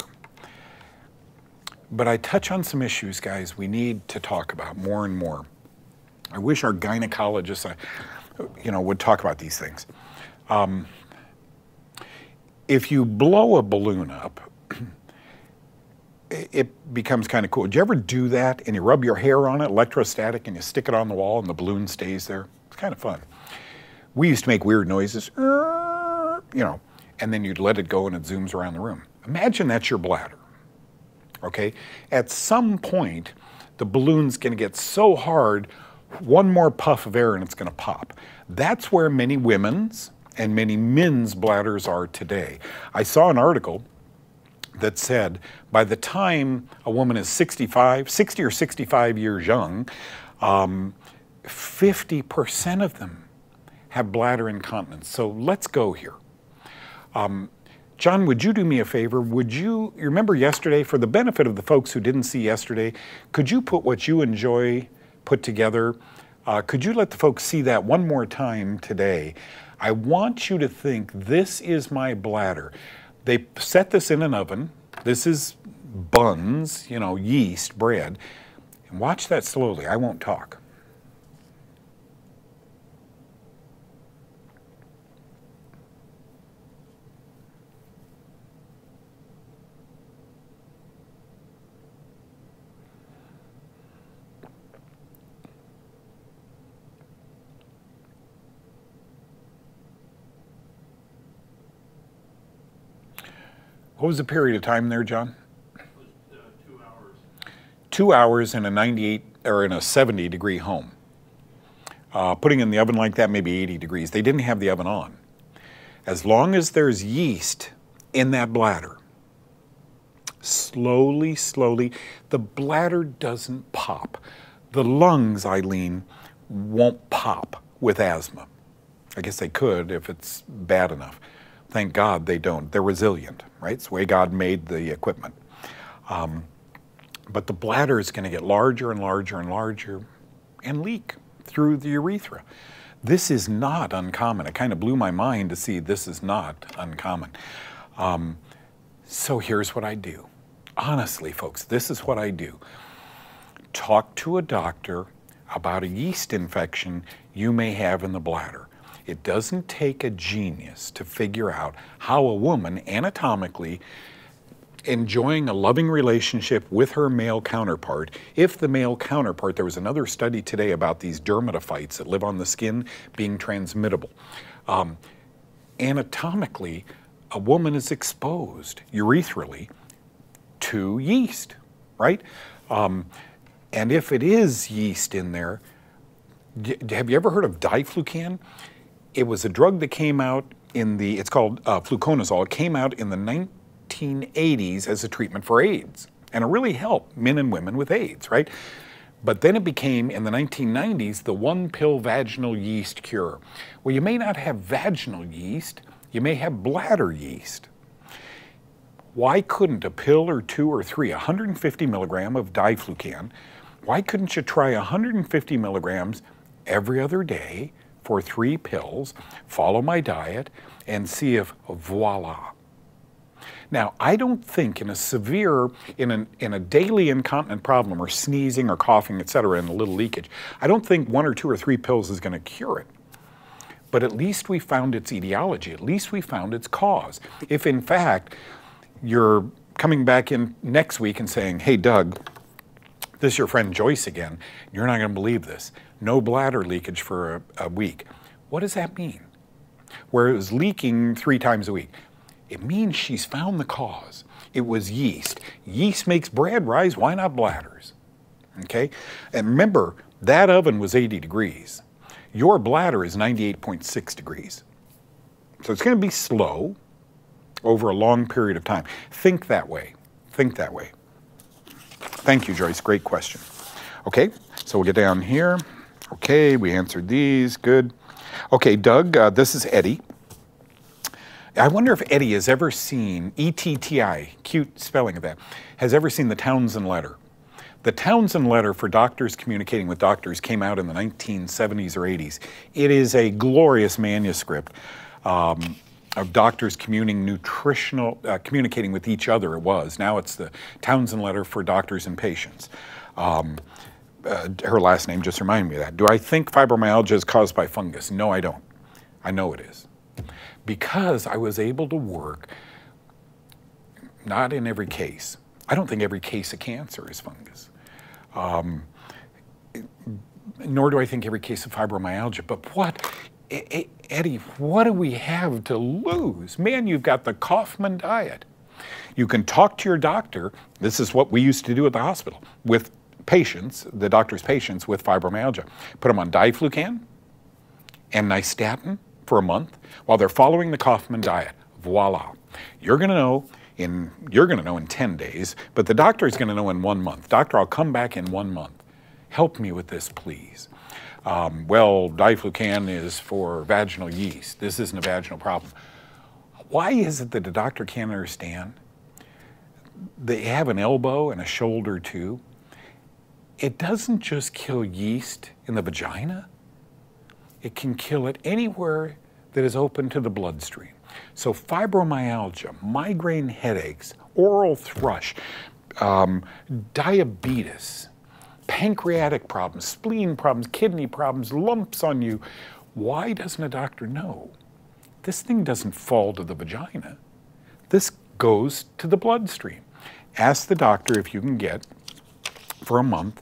But I touch on some issues, guys, we need to talk about more and more. I wish our gynecologists, you know, would talk about these things. If you blow a balloon up, it becomes kind of cool. Did you ever do that and you rub your hair on it, electrostatic, and you stick it on the wall and the balloon stays there? It's kind of fun. We used to make weird noises, you know, and then you'd let it go and it zooms around the room. Imagine that's your bladder, okay? At some point, the balloon's gonna get so hard, one more puff of air and it's gonna pop. That's where many women's and many men's bladders are today. I saw an article that said by the time a woman is 60 or 65 years young, 50% of them have bladder incontinence. So let's go here. John, would you do me a favor? Would you remember yesterday, for the benefit of the folks who didn't see yesterday, could you put what you enjoy put together? Could you let the folks see that one more time today? I want you to think, this is my bladder. They set this in an oven. This is buns, you know, yeast, bread. And watch that slowly, I won't talk. What was the period of time there, John? It was 2 hours. 2 hours in a 98 or in a 70 degree home. Putting in the oven like that, maybe 80 degrees. They didn't have the oven on. As long as there's yeast in that bladder, slowly, slowly, the bladder doesn't pop. The lungs, Eileen, won't pop with asthma. I guess they could if it's bad enough. Thank God they don't. They're resilient, right? It's the way God made the equipment. But the bladder is going to get larger and larger and larger and leak through the urethra. This is not uncommon. It kind of blew my mind to see this is not uncommon. So here's what I do. Honestly, folks, this is what I do. Talk to a doctor about a yeast infection you may have in the bladder. It doesn't take a genius to figure out how a woman anatomically enjoying a loving relationship with her male counterpart, if the male counterpart, there was another study today about these dermatophytes that live on the skin being transmittable. Anatomically, a woman is exposed urethrally to yeast, right? And if it is yeast in there, have you ever heard of Diflucan? It was a drug that came out in the, it's called fluconazole. It came out in the 1980s as a treatment for AIDS, and it really helped men and women with AIDS, right? But then it became, in the 1990s, the one-pill vaginal yeast cure. Well, you may not have vaginal yeast, you may have bladder yeast. Why couldn't a pill or two or three, 150 milligram of Diflucan, why couldn't you try 150 milligrams every other day for 3 pills, follow my diet, and see if, voila. Now, I don't think in a severe, in a daily incontinent problem or sneezing or coughing, et cetera, and a little leakage, I don't think 1 or 2 or 3 pills is going to cure it. But at least we found its etiology. At least we found its cause. If, in fact, you're coming back in next week and saying, hey, Doug, this is your friend Joyce again. You're not going to believe this. No bladder leakage for a week. What does that mean? Where it was leaking 3 times a week. It means she's found the cause. It was yeast. Yeast makes bread rise, why not bladders? Okay? And remember, that oven was 80 degrees. Your bladder is 98.6 degrees. So it's going to be slow over a long period of time. Think that way. Think that way. Thank you, Joyce. Great question. Okay, so we'll get down here. Okay, we answered these. Good. Okay, Doug, this is Eddie. I wonder if Eddie has ever seen, E-T-T-I, cute spelling of that, has ever seen the Townsend Letter. The Townsend Letter for doctors communicating with doctors came out in the 1970s or 80s. It is a glorious manuscript of doctors communicating with each other, it was. Now it's the Townsend Letter for Doctors and Patients. Her last name just reminded me of that. Do I think fibromyalgia is caused by fungus? No, I don't. I know it is. Because I was able to work, not in every case. I don't think every case of cancer is fungus. Nor do I think every case of fibromyalgia. But what, Eddie, what do we have to lose? Man, you've got the Kaufmann diet. You can talk to your doctor. This is what we used to do at the hospital with patients, the doctor's patients with fibromyalgia. Put them on Diflucan and Nystatin for a month while they're following the Kaufmann diet. Voila. You're going to know in 10 days, but the doctor's going to know in 1 month. Doctor, I'll come back in 1 month. Help me with this, please. Well, Diflucan is for vaginal yeast. This isn't a vaginal problem. Why is it that the doctor can't understand? They have an elbow and a shoulder too. It doesn't just kill yeast in the vagina. It can kill it anywhere that is open to the bloodstream. So fibromyalgia, migraine headaches, oral thrush, diabetes, pancreatic problems, spleen problems, kidney problems, lumps on you. Why doesn't a doctor know? This thing doesn't fall to the vagina. This goes to the bloodstream. Ask the doctor if you can get, for a month,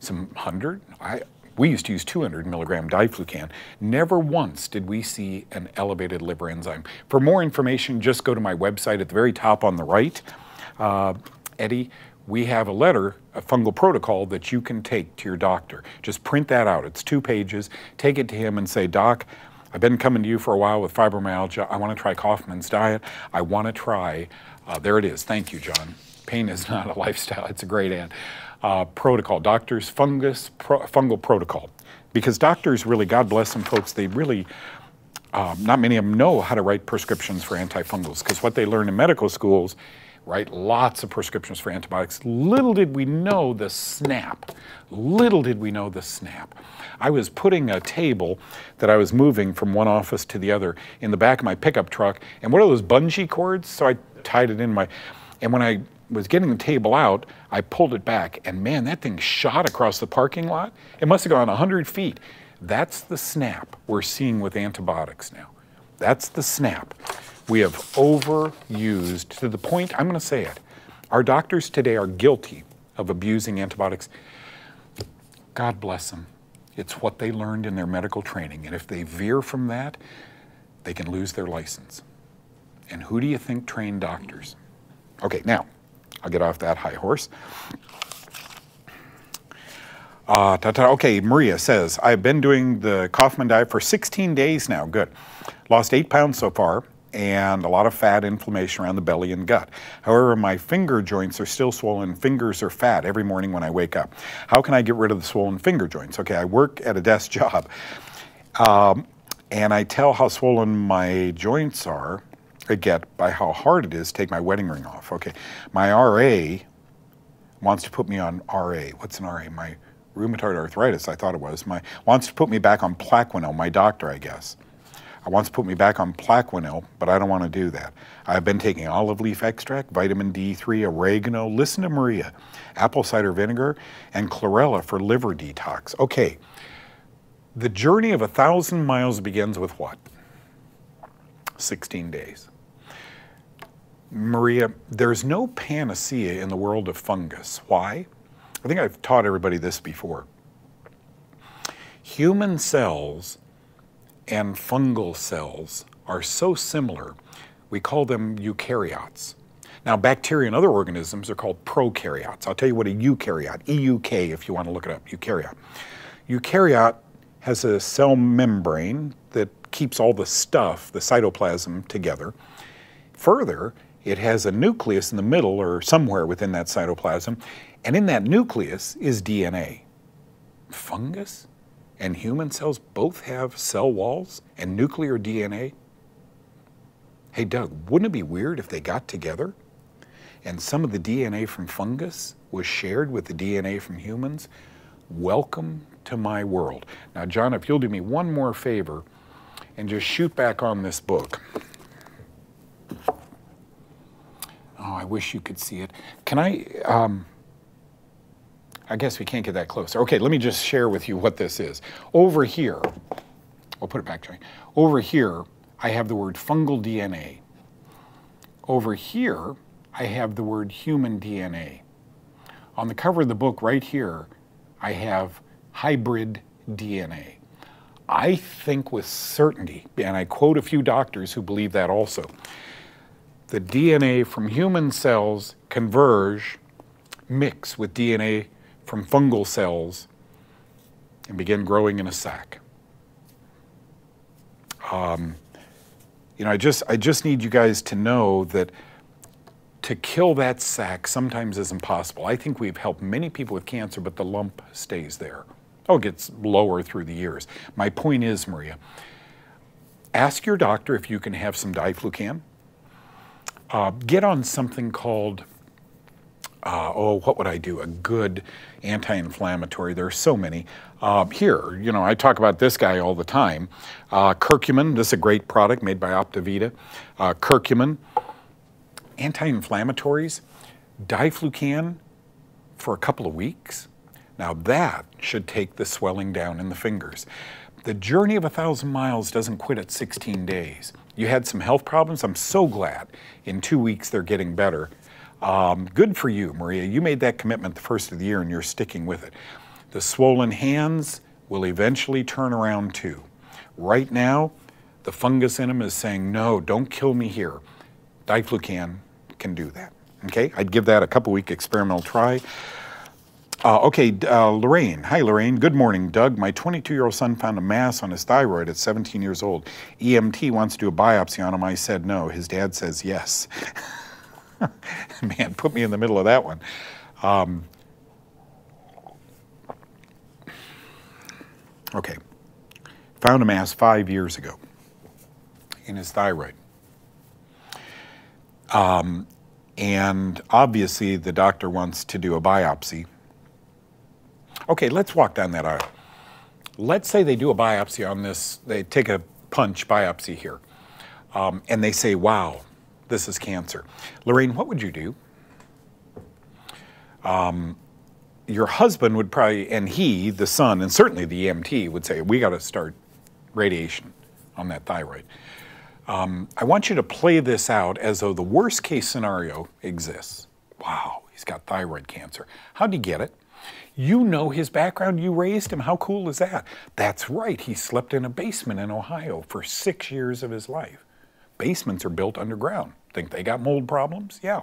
some 100. We used to use 200 milligram Diflucan. Never once did we see an elevated liver enzyme. For more information, just go to my website at the very top on the right. Eddie, we have a letter, a fungal protocol that you can take to your doctor. Just print that out. It's 2 pages. Take it to him and say, Doc, I've been coming to you for a while with fibromyalgia. I want to try Kaufmann's diet. I want to try, there it is. Thank you, John. Pain is not a lifestyle. It's a great ad. Protocol, doctors, fungal protocol. Because doctors really, God bless them folks, they really, not many of them know how to write prescriptions for antifungals because what they learn in medical schools right? Lots of prescriptions for antibiotics. Little did we know the snap. Little did we know the snap. I was putting a table that I was moving from one office to the other in the back of my pickup truck, and what are those bungee cords? So I tied it in my, and when I was getting the table out, I pulled it back, and man, that thing shot across the parking lot. It must have gone 100 feet. That's the snap we're seeing with antibiotics now. That's the snap. We have overused to the point, I'm going to say it, our doctors today are guilty of abusing antibiotics. God bless them. It's what they learned in their medical training, and if they veer from that, they can lose their license. And who do you think trained doctors? Okay, now, I'll get off that high horse. Okay, Maria says, I've been doing the Kaufmann diet for 16 days now. Good. Lost 8 pounds so far, and a lot of fat, inflammation around the belly and gut. However, my finger joints are still swollen. Fingers are fat every morning when I wake up. How can I get rid of the swollen finger joints? Okay, I work at a desk job, and I tell how swollen my joints are, I get by how hard it is to take my wedding ring off. Okay, my RA wants to put me on RA. What's an RA? My rheumatoid arthritis, I thought it was. My wants to put me back on Plaquenil, my doctor, I guess. I wants to put me back on Plaquenil, but I don't want to do that. I've been taking olive leaf extract, vitamin D3, oregano, listen to Maria, apple cider vinegar, and chlorella for liver detox. Okay, the journey of 1,000 miles begins with what? 16 days. Maria, there's no panacea in the world of fungus. Why? I think I've taught everybody this before. Human cells and fungal cells are so similar, we call them eukaryotes. Now, bacteria and other organisms are called prokaryotes. I'll tell you what a eukaryote, E-U-K if you want to look it up, eukaryote. Eukaryote has a cell membrane that keeps all the stuff, the cytoplasm, together. Further, it has a nucleus in the middle or somewhere within that cytoplasm, and in that nucleus is DNA. Fungus and human cells both have cell walls and nuclear DNA. Hey Doug, wouldn't it be weird if they got together and some of the DNA from fungus was shared with the DNA from humans? Welcome to my world. Now John, if you'll do me one more favor and just shoot back on this book. Oh, I wish you could see it. Can I guess we can't get that closer. Okay, let me just share with you what this is. Over here, I'll put it back, Johnny. Over here, I have the word fungal DNA. Over here, I have the word human DNA. On the cover of the book right here, I have hybrid DNA. I think with certainty, and I quote a few doctors who believe that also, the DNA from human cells converge, mix with DNA from fungal cells, and begin growing in a sac. You know, I just need you guys to know that to kill that sac sometimes is impossible. I think we've helped many people with cancer, but the lump stays there. Oh, it gets lower through the years. My point is, Maria, ask your doctor if you can have some Diflucan. Get on something called, what would I do? A good anti-inflammatory. There are so many. Here, you know, I talk about this guy all the time. Curcumin, this is a great product made by Optavita. Curcumin, anti-inflammatories, Diflucan for a couple of weeks. Now that should take the swelling down in the fingers. The journey of 1,000 miles doesn't quit at 16 days. You had some health problems. I'm so glad in 2 weeks they're getting better. Good for you, Maria. You made that commitment the first of the year and you're sticking with it. The swollen hands will eventually turn around too. Right now, the fungus in them is saying, no, don't kill me here. Diflucan can do that. Okay, I'd give that a couple-week experimental try. Lorraine. Hi, Lorraine. Good morning, Doug. My 22-year-old son found a mass on his thyroid at 17 years old. EMT wants to do a biopsy on him. I said no. His dad says yes. Man, put me in the middle of that one. Okay. Found a mass 5 years ago in his thyroid. and obviously the doctor wants to do a biopsy. Okay, let's walk down that aisle. Let's say they do a biopsy on this, they take a punch biopsy here, and they say, wow, this is cancer. Lorraine, what would you do? Your husband would probably, and he, the son, and certainly the EMT would say, we got to start radiation on that thyroid. I want you to play this out as though the worst case scenario exists. Wow, he's got thyroid cancer. How'd he get it? You know his background, you raised him, how cool is that? That's right, he slept in a basement in Ohio for 6 years of his life. Basements are built underground. Think they got mold problems? Yeah.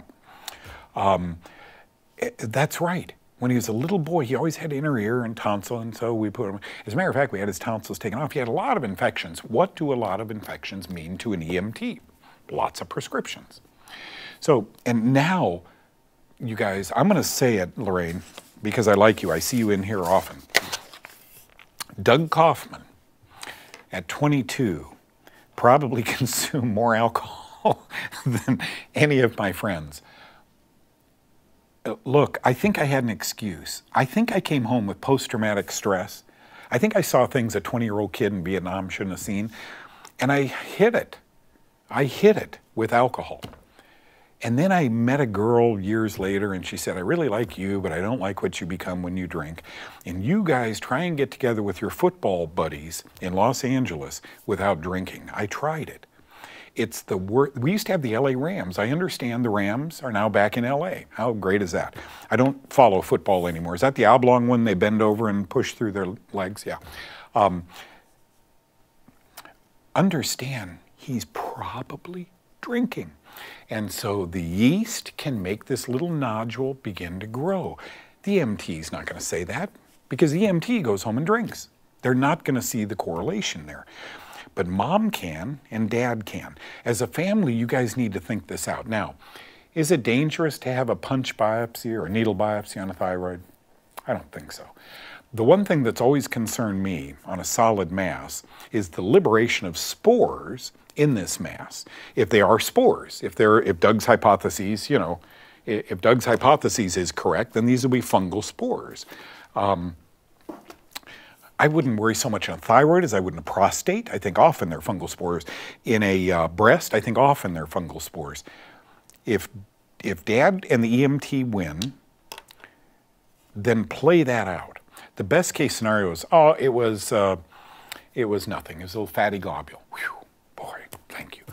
That's right. When he was a little boy, he always had inner ear and tonsil, and so we put him, as a matter of fact, we had his tonsils taken off. He had a lot of infections. What do a lot of infections mean to an EMT? Lots of prescriptions. So, and now, you guys, I'm gonna say it, Lorraine, because I like you, I see you in here often. Doug Kaufmann, at 22, probably consumed more alcohol than any of my friends. Look, I think I had an excuse. I think I came home with post-traumatic stress. I think I saw things a 20-year-old kid in Vietnam shouldn't have seen. And I hid it. I hid it with alcohol. And then I met a girl years later, and she said, I really like you, but I don't like what you become when you drink. And you guys try and get together with your football buddies in Los Angeles without drinking. I tried it. It's the worst. We used to have the LA Rams. I understand the Rams are now back in LA. How great is that? I don't follow football anymore. Is that the oblong one they bend over and push through their legs? Yeah. Understand, he's probably drinking. And so the yeast can make this little nodule begin to grow. The EMT's not going to say that because the EMT goes home and drinks. They're not going to see the correlation there. But mom can and dad can. As a family, you guys need to think this out. Now, is it dangerous to have a punch biopsy or a needle biopsy on a thyroid? I don't think so. The one thing that's always concerned me on a solid mass is the liberation of spores in this mass. If they are spores, if Doug's hypotheses, if Doug's hypothesis is correct, then these will be fungal spores. I wouldn't worry so much on a thyroid as I would in a prostate. I think often they're fungal spores. In a breast, I think often they're fungal spores. If dad and the EMT win, then play that out. The best case scenario is, oh, it was nothing. It was a little fatty globule. Whew, boy, thank you.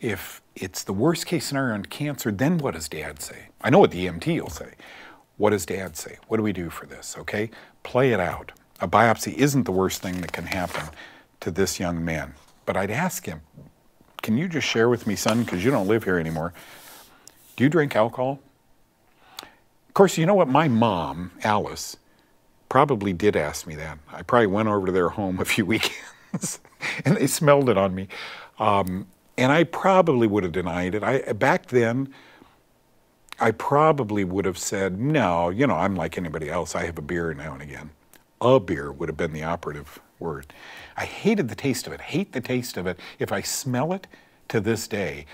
If it's the worst case scenario on cancer, then what does dad say? I know what the EMT will say. What does dad say? What do we do for this, okay? Play it out. A biopsy isn't the worst thing that can happen to this young man. But I'd ask him, can you just share with me, son, because you don't live here anymore, do you drink alcohol? Of course, you know what? My mom, Alice, probably did ask me that. I probably went over to their home a few weekends and they smelled it on me. And I probably would have denied it. Back then, I probably would have said, no, I'm like anybody else. I have a beer now and again. A beer would have been the operative word. I hated the taste of it, hate the taste of it. If I smell it to this day,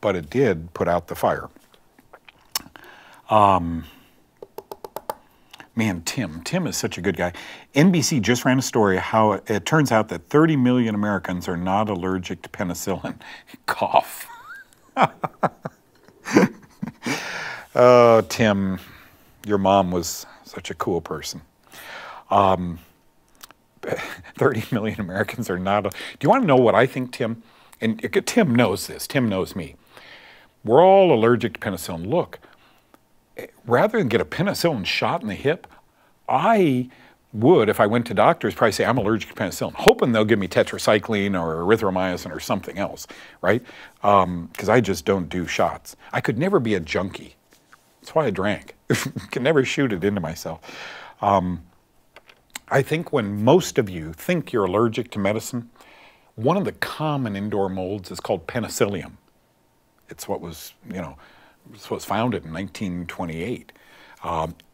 but it did put out the fire. Man, Tim is such a good guy. NBC just ran a story how it turns out that 30 million Americans are not allergic to penicillin. Cough. Oh, Tim, your mom was such a cool person. 30 million Americans are not. Do you want to know what I think, Tim? And Tim knows this. Tim knows me. We're all allergic to penicillin. Look, rather than get a penicillin shot in the hip, I would, if I went to doctors, probably say I'm allergic to penicillin, hoping they'll give me tetracycline or erythromycin or something else, right? Because I just don't do shots. I could never be a junkie. That's why I drank. Can never shoot it into myself. I think when most of you think you're allergic to medicine, one of the common indoor molds is called penicillium. It's what was, founded in 1928.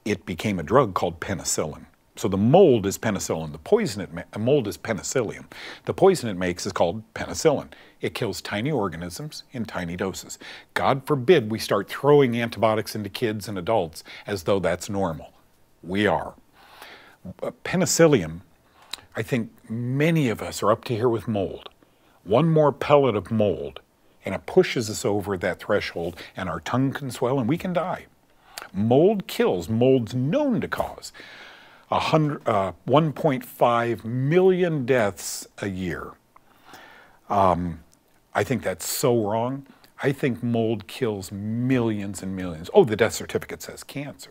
It became a drug called penicillin. So the mold is penicillin. The poison mold is penicillium. The poison it makes is called penicillin. It kills tiny organisms in tiny doses. God forbid we start throwing antibiotics into kids and adults as though that's normal. We are. Penicillium, I think many of us are up to here with mold. One more pellet of mold and it pushes us over that threshold and our tongue can swell and we can die. Mold kills. Mold's known to cause 1.5 million deaths a year. I think that's so wrong. I think mold kills millions and millions. Oh, the death certificate says cancer.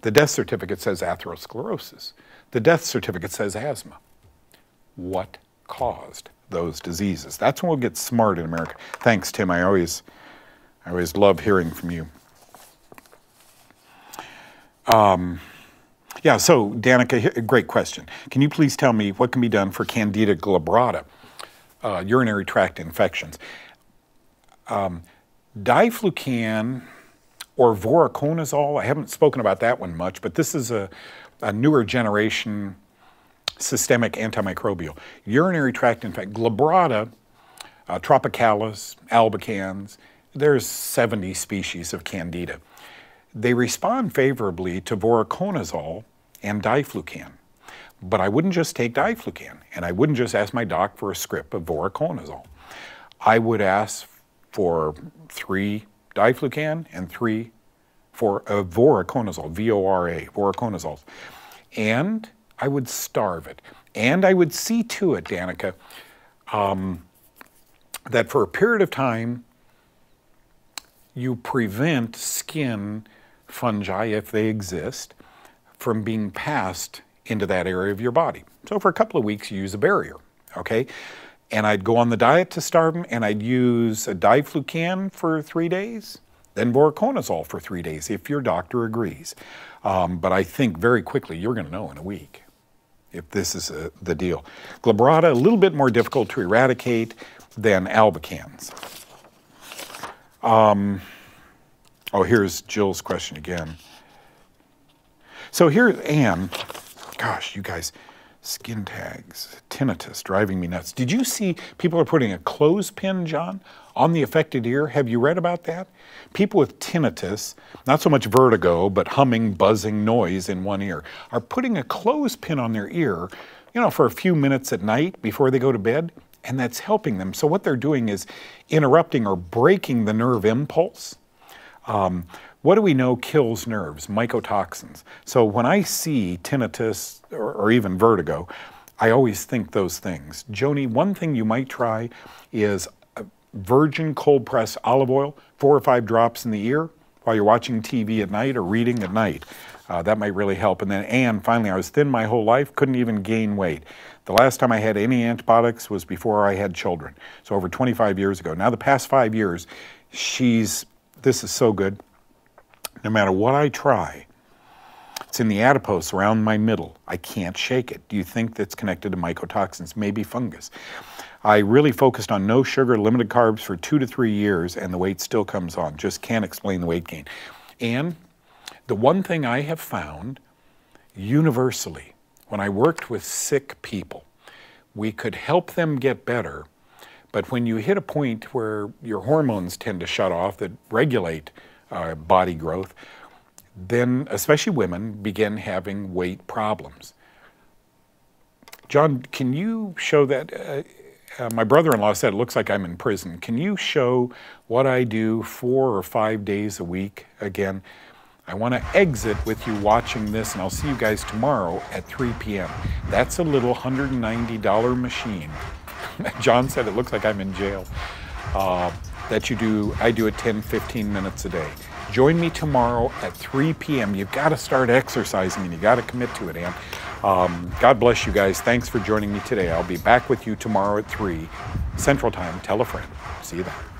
The death certificate says atherosclerosis. The death certificate says asthma. What caused those diseases? That's when we'll get smart in America. Thanks, Tim. I always love hearing from you. Yeah, so Danica, great question. Can you please tell me what can be done for Candida glabrata, urinary tract infections? Diflucan or voriconazole, I haven't spoken about that one much, but this is a newer generation systemic antimicrobial. Urinary tract infection, glabrata, tropicalis, albicans, there's 70 species of Candida. They respond favorably to voriconazole and Diflucan. But I wouldn't just take Diflucan, and I wouldn't just ask my doc for a script of voriconazole. I would ask for 3 Diflucan and 3 for a voriconazole, V-O-R-A, voriconazole. And I would starve it. And I would see to it, Danica, that for a period of time, you prevent skin fungi, if they exist, from being passed into that area of your body. So for a couple of weeks, you use a barrier, okay? And I'd go on the diet to starve them, and I'd use a Diflucan for 3 days, then voriconazole for 3 days, if your doctor agrees. But I think very quickly, you're gonna know in a week if this is the deal. Glabrata, a little bit more difficult to eradicate than albicans. Oh, here's Jill's question again. So here's Anne. Gosh, you guys, skin tags, tinnitus, driving me nuts. Did you see people are putting a clothespin, John, on the affected ear? Have you read about that? People with tinnitus, not so much vertigo, but humming, buzzing noise in one ear, are putting a clothespin on their ear, you know, for a few minutes at night before they go to bed. And that's helping them. So what they're doing is interrupting or breaking the nerve impulse. What do we know kills nerves? Mycotoxins. So when I see tinnitus or even vertigo, I always think those things. Joni, one thing you might try is virgin cold pressed olive oil, 4 or 5 drops in the ear while you're watching TV at night or reading at night. That might really help. And then Anne, finally, I was thin my whole life, couldn't even gain weight. The last time I had any antibiotics was before I had children, so over 25 years ago. Now the past 5 years, this is so good. No matter what I try, it's in the adipose around my middle. I can't shake it. Do you think that's connected to mycotoxins? Maybe fungus. I really focused on no sugar, limited carbs for 2 to 3 years, and the weight still comes on. Just can't explain the weight gain. And the one thing I have found universally, when I worked with sick people, we could help them get better, but when you hit a point where your hormones tend to shut off that regulate body growth, then especially women begin having weight problems. John, can you show that? My brother-in-law said, it looks like I'm in prison. Can you show what I do 4 or 5 days a week again? I want to exit with you watching this, and I'll see you guys tomorrow at 3 p.m. That's a little $190 machine. John said it looks like I'm in jail. That you do, I do it 10, 15 minutes a day. Join me tomorrow at 3 p.m. You've got to start exercising, and you've got to commit to it, Ann. God bless you guys. Thanks for joining me today. I'll be back with you tomorrow at 3 Central Time. Tell a friend. See you then.